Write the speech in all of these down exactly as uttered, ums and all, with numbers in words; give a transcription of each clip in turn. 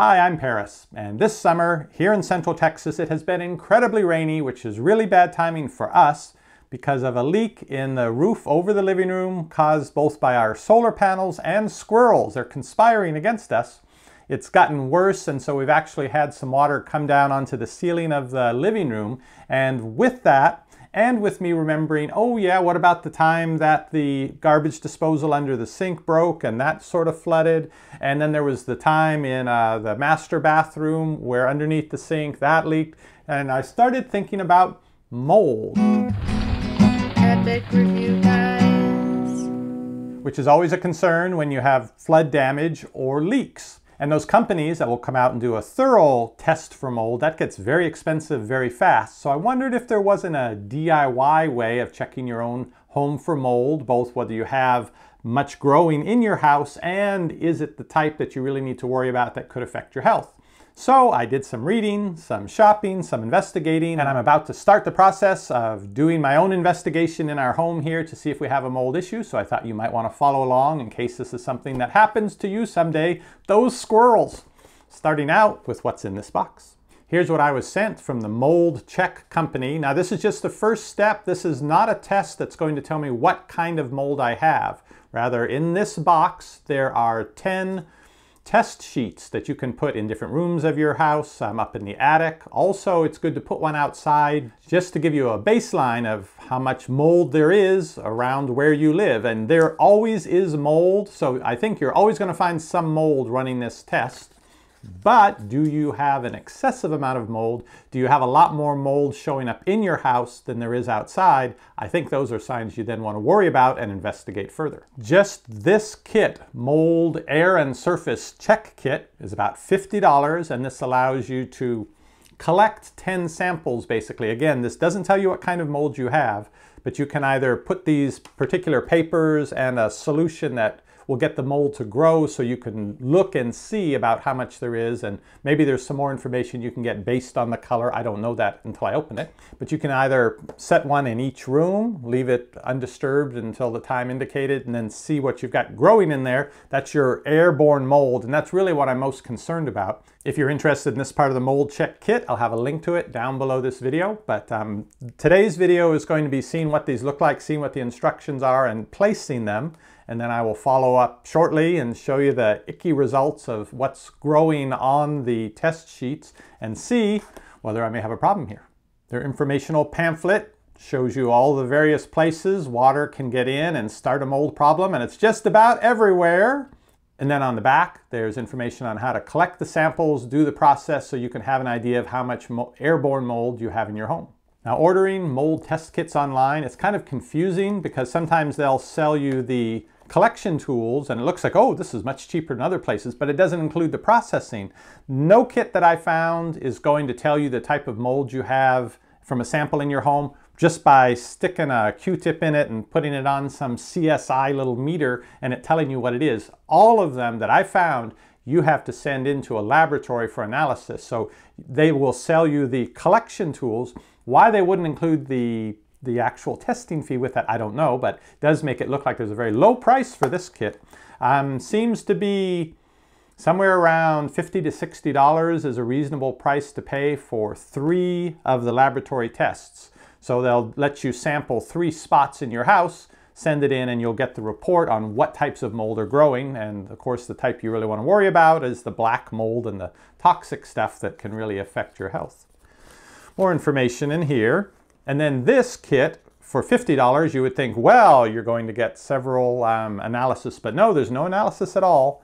Hi, I'm Paris, and this summer here in Central Texas it has been incredibly rainy, which is really bad timing for us because of a leak in the roof over the living room caused both by our solar panels and squirrels. They're conspiring against us. It's gotten worse, and so we've actually had some water come down onto the ceiling of the living room, and with that and with me remembering, oh yeah, what about the time that the garbage disposal under the sink broke and that sort of flooded, and then there was the time in uh, the master bathroom where underneath the sink that leaked, and I started thinking about mold. Epic Review Guys. Which is always a concern when you have flood damage or leaks. And those companies that will come out and do a thorough test for mold, that gets very expensive very fast. So I wondered if there wasn't a D I Y way of checking your own home for mold, both whether you have much growing in your house and is it the type that you really need to worry about that could affect your health. So I did some reading, some shopping, some investigating, and I'm about to start the process of doing my own investigation in our home here to see if we have a mold issue. So I thought you might want to follow along in case this is something that happens to you someday. Those squirrels! Starting out with what's in this box. Here's what I was sent from the Mold Check Company. Now this is just the first step. This is not a test that's going to tell me what kind of mold I have. Rather, in this box there are ten test sheets that you can put in different rooms of your house, um, up in the attic. Also, it's good to put one outside just to give you a baseline of how much mold there is around where you live. And there always is mold, so I think you're always going to find some mold running this test. But do you have an excessive amount of mold? Do you have a lot more mold showing up in your house than there is outside? I think those are signs you then want to worry about and investigate further. Just this kit, Mold Air and Surface Check Kit, is about fifty dollars, and this allows you to collect ten samples basically. Again, this doesn't tell you what kind of mold you have, but you can either put these particular papers and a solution that will get the mold to grow so you can look and see about how much there is, and maybe there's some more information you can get based on the color. I don't know that until I open it. But you can either set one in each room, leave it undisturbed until the time indicated, and then see what you've got growing in there. That's your airborne mold, and that's really what I'm most concerned about. If you're interested in this part of the mold check kit, I'll have a link to it down below this video. But um, today's video is going to be seeing what these look like, seeing what the instructions are, and placing them. And then I will follow up shortly and show you the icky results of what's growing on the test sheets and see whether I may have a problem here. Their informational pamphlet shows you all the various places water can get in and start a mold problem, and it's just about everywhere. And then on the back, there's information on how to collect the samples, do the process so you can have an idea of how much mo- airborne mold you have in your home. Now, ordering mold test kits online, it's kind of confusing because sometimes they'll sell you the collection tools and it looks like, oh, this is much cheaper than other places, but it doesn't include the processing. No kit that I found is going to tell you the type of mold you have from a sample in your home just by sticking a Q-tip in it and putting it on some C S I little meter and it telling you what it is. All of them that I found you have to send into a laboratory for analysis. So they will sell you the collection tools. Why they wouldn't include the the actual testing fee with that, I don't know, but it does make it look like there's a very low price for this kit. Um, seems to be somewhere around fifty to sixty dollars is a reasonable price to pay for three of the laboratory tests. So they'll let you sample three spots in your house, send it in, and you'll get the report on what types of mold are growing. And of course, the type you really want to worry about is the black mold and the toxic stuff that can really affect your health. More information in here. And then this kit, for fifty dollars, you would think, well, you're going to get several um, analysis, but no, there's no analysis at all.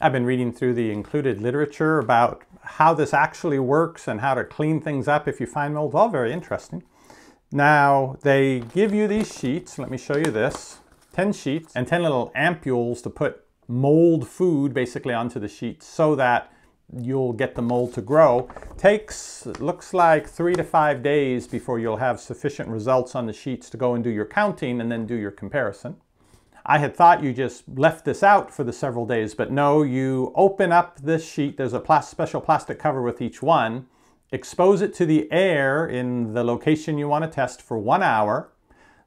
I've been reading through the included literature about how this actually works and how to clean things up if you find mold. All very interesting. Now, they give you these sheets. Let me show you this. ten sheets and ten little ampules to put mold food basically onto the sheets so that you'll get the mold to grow. Takes, looks like three to five days before you'll have sufficient results on the sheets to go and do your counting and then do your comparison. I had thought you just left this out for the several days, but no, you open up this sheet. There's a plas- special plastic cover with each one. Expose it to the air in the location you want to test for one hour.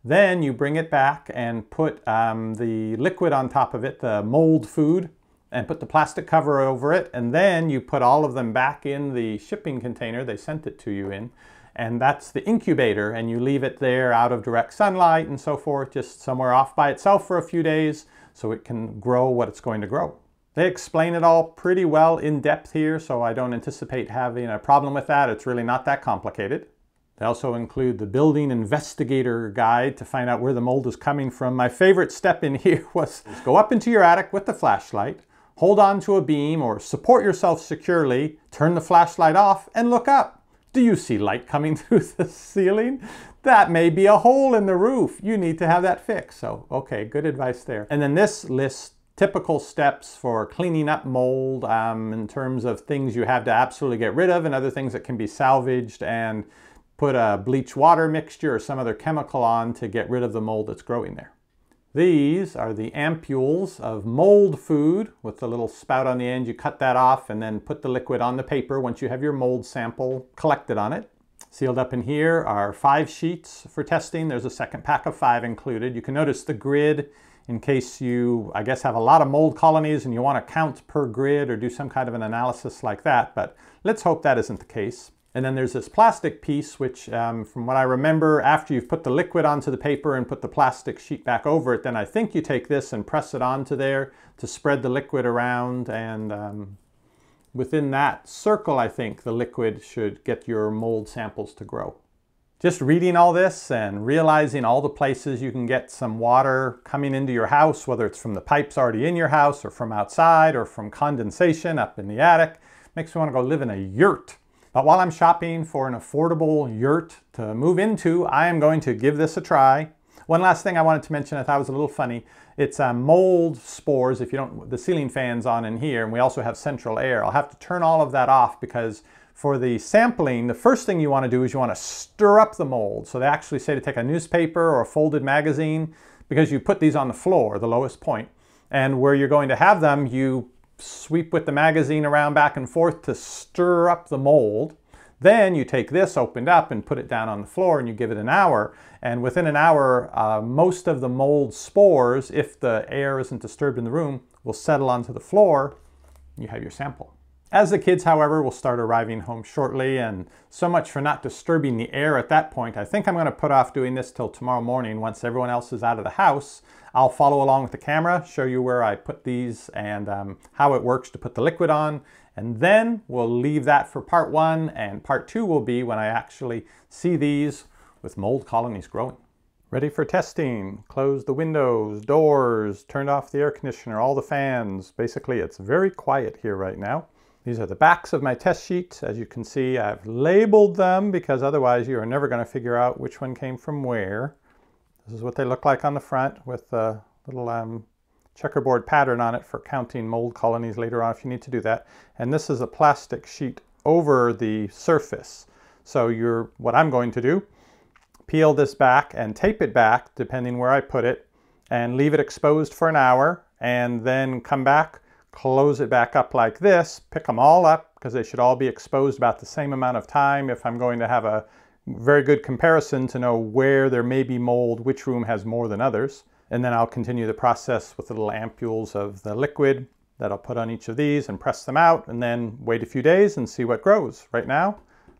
Then you bring it back and put um, the liquid on top of it, the mold food, and put the plastic cover over it, and then you put all of them back in the shipping container they sent it to you in, and that's the incubator, and you leave it there out of direct sunlight and so forth, just somewhere off by itself for a few days so it can grow what it's going to grow. They explain it all pretty well in depth here, so I don't anticipate having a problem with that. It's really not that complicated. They also include the building investigator guide to find out where the mold is coming from. My favorite step in here was go up into your attic with the flashlight, hold on to a beam or support yourself securely, turn the flashlight off, and look up. Do you see light coming through the ceiling? That may be a hole in the roof. You need to have that fixed. So, okay, good advice there. And then this lists typical steps for cleaning up mold um, in terms of things you have to absolutely get rid of and other things that can be salvaged, and put a bleach water mixture or some other chemical on to get rid of the mold that's growing there. These are the ampules of mold food with the little spout on the end. You cut that off and then put the liquid on the paper once you have your mold sample collected on it. Sealed up in here are five sheets for testing. There's a second pack of five included. You can notice the grid in case you, I guess, have a lot of mold colonies and you want to count per grid or do some kind of an analysis like that, but let's hope that isn't the case. And then there's this plastic piece, which um, from what I remember, after you've put the liquid onto the paper and put the plastic sheet back over it, then I think you take this and press it onto there to spread the liquid around. And um, within that circle, I think the liquid should get your mold samples to grow. Just reading all this and realizing all the places you can get some water coming into your house, whether it's from the pipes already in your house or from outside or from condensation up in the attic, makes me want to go live in a yurt. But while I'm shopping for an affordable yurt to move into, I am going to give this a try. One last thing I wanted to mention, I thought was a little funny. It's uh, mold spores, if you don't, the ceiling fan's on in here, and we also have central air. I'll have to turn all of that off because for the sampling, the first thing you want to do is you want to stir up the mold. So they actually say to take a newspaper or a folded magazine, because you put these on the floor, the lowest point, and where you're going to have them, you sweep with the magazine around back and forth to stir up the mold. Then you take this opened up and put it down on the floor and you give it an hour. And within an hour, uh, most of the mold spores, if the air isn't disturbed in the room, will settle onto the floor. You have your sample. As the kids, however, will start arriving home shortly, and so much for not disturbing the air at that point. I think I'm going to put off doing this till tomorrow morning once everyone else is out of the house. I'll follow along with the camera, show you where I put these and um, how it works to put the liquid on, and then we'll leave that for part one, and part two will be when I actually see these with mold colonies growing. Ready for testing. Close the windows, doors, turned off the air conditioner, all the fans. Basically, it's very quiet here right now. These are the backs of my test sheets. As you can see, I've labeled them because otherwise you are never going to figure out which one came from where. This is what they look like on the front with a little um, checkerboard pattern on it for counting mold colonies later on if you need to do that. And this is a plastic sheet over the surface. So you're, what I'm going to do, peel this back and tape it back depending where I put it, and leave it exposed for an hour, and then come back, close it back up like this, pick them all up because they should all be exposed about the same amount of time if I'm going to have a very good comparison to know where there may be mold, which room has more than others. And then I'll continue the process with the little ampules of the liquid that I'll put on each of these and press them out, and then wait a few days and see what grows. Right now,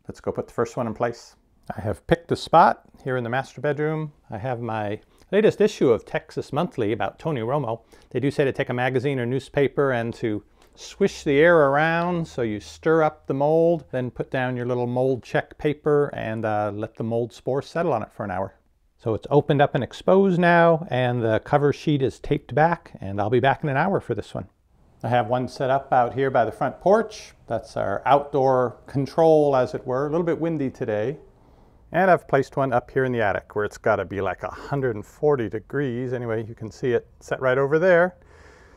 let's go put the first one in place. I have picked a spot here in the master bedroom. I have my latest issue of Texas Monthly about Tony Romo. They do say to take a magazine or newspaper and to swish the air around so you stir up the mold, then put down your little mold check paper and uh, let the mold spore settle on it for an hour. So it's opened up and exposed now, and the cover sheet is taped back, and I'll be back in an hour for this one. I have one set up out here by the front porch. That's our outdoor control, as it were. A little bit windy today. And I've placed one up here in the attic where it's got to be like one hundred forty degrees. Anyway, you can see it set right over there.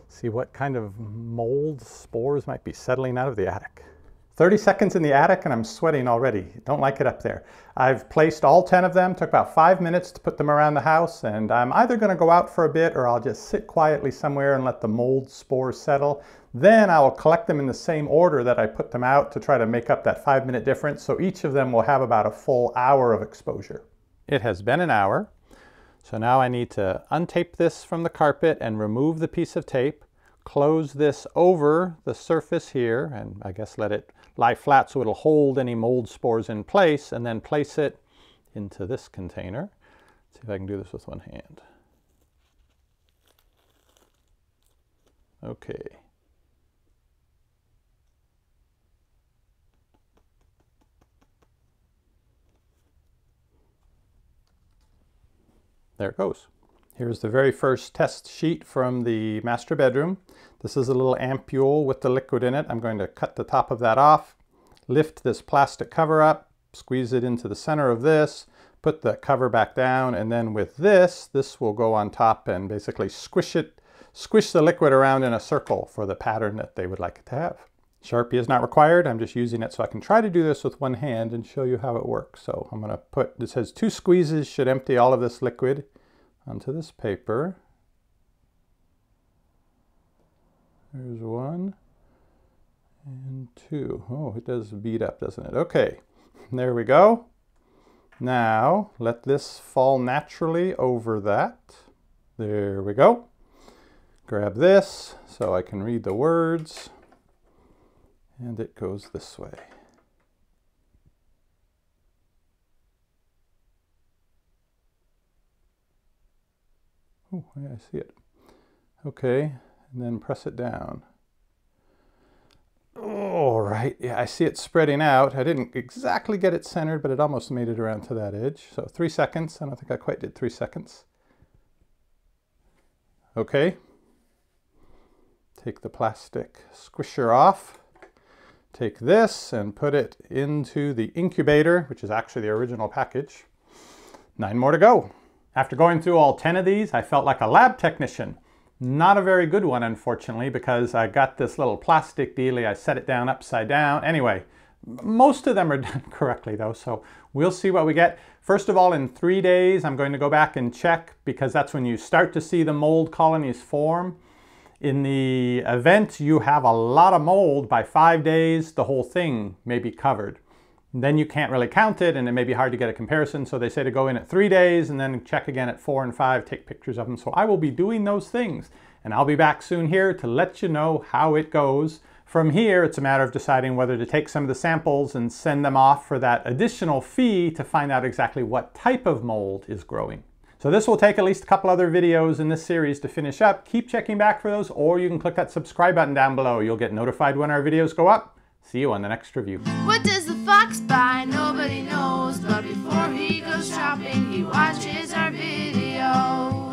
See what kind of mold spores might be settling out of the attic. thirty seconds in the attic and I'm sweating already. Don't like it up there. I've placed all ten of them. Took about five minutes to put them around the house, and I'm either going to go out for a bit or I'll just sit quietly somewhere and let the mold spores settle. Then I will collect them in the same order that I put them out to try to make up that five minute difference, so each of them will have about a full hour of exposure. It has been an hour, so now I need to untape this from the carpet and remove the piece of tape, close this over the surface here, and I guess let it lie flat so it'll hold any mold spores in place, and then place it into this container. Let's see if I can do this with one hand. Okay. There it goes. Here's the very first test sheet from the master bedroom. This is a little ampule with the liquid in it. I'm going to cut the top of that off, lift this plastic cover up, squeeze it into the center of this, put the cover back down, and then with this, this will go on top and basically squish it, squish the liquid around in a circle for the pattern that they would like it to have. Sharpie is not required. I'm just using it so I can try to do this with one hand and show you how it works. So I'm going to put, this has two squeezes, should empty all of this liquid onto this paper. There's one and two. Oh, it does bead up, doesn't it? Okay, there we go. Now let this fall naturally over that. There we go. Grab this so I can read the words. And it goes this way. Oh, yeah, I see it. Okay, and then press it down. All right, yeah, I see it spreading out. I didn't exactly get it centered, but it almost made it around to that edge. So three seconds. I don't think I quite did three seconds. Okay. Take the plastic squisher off. Take this and put it into the incubator, which is actually the original package. Nine more to go. After going through all ten of these, I felt like a lab technician. Not a very good one, unfortunately, because I got this little plastic dealie. I set it down upside down. Anyway, most of them are done correctly though, so we'll see what we get. First of all, in three days, I'm going to go back and check, because that's when you start to see the mold colonies form. In the event you have a lot of mold, by five days, the whole thing may be covered. And then you can't really count it, and it may be hard to get a comparison. So they say to go in at three days and then check again at four and five, take pictures of them. So I will be doing those things, and I'll be back soon here to let you know how it goes. From here, it's a matter of deciding whether to take some of the samples and send them off for that additional fee to find out exactly what type of mold is growing. So this will take at least a couple other videos in this series to finish up. Keep checking back for those, or you can click that subscribe button down below. You'll get notified when our videos go up. See you on the next review. What does the fox buy? Nobody knows, but before he goes shopping, he watches our videos.